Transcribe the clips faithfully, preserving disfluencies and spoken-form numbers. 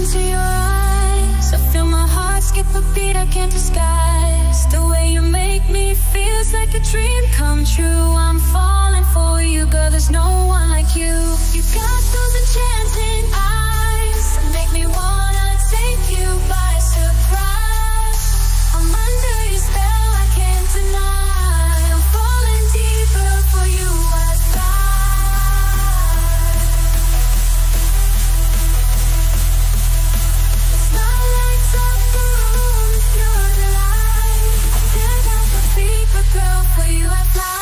into your eyes, I feel my heart skip a beat, I can't disguise. The way you make me feels like a dream come true. I'm falling for you, girl, there's no one like you. You got those enchanting eyes that make me wanna take you by surprise. I'm under your spell, I can't deny. I'm falling deeper for you, I girl, for you I fly.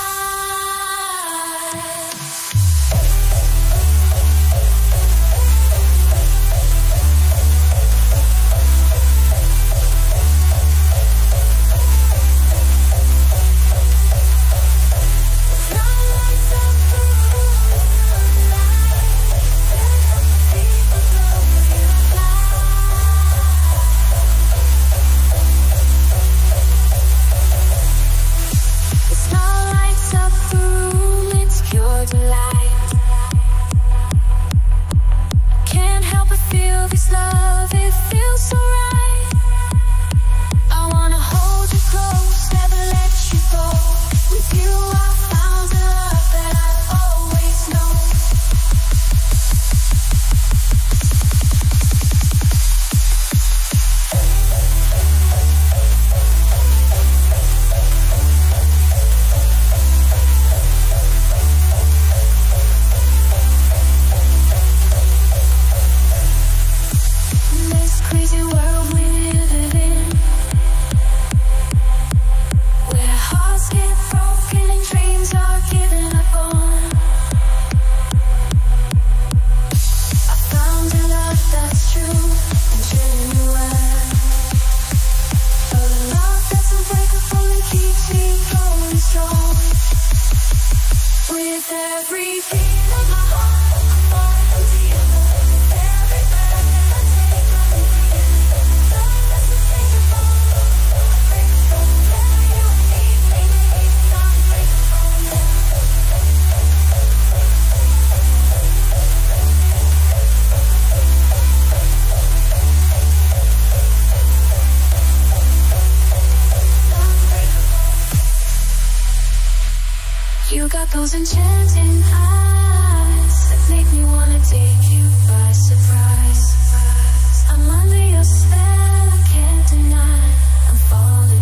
Those enchanting eyes that make me wanna take you by surprise. I'm under your spell, I can't deny. I'm falling.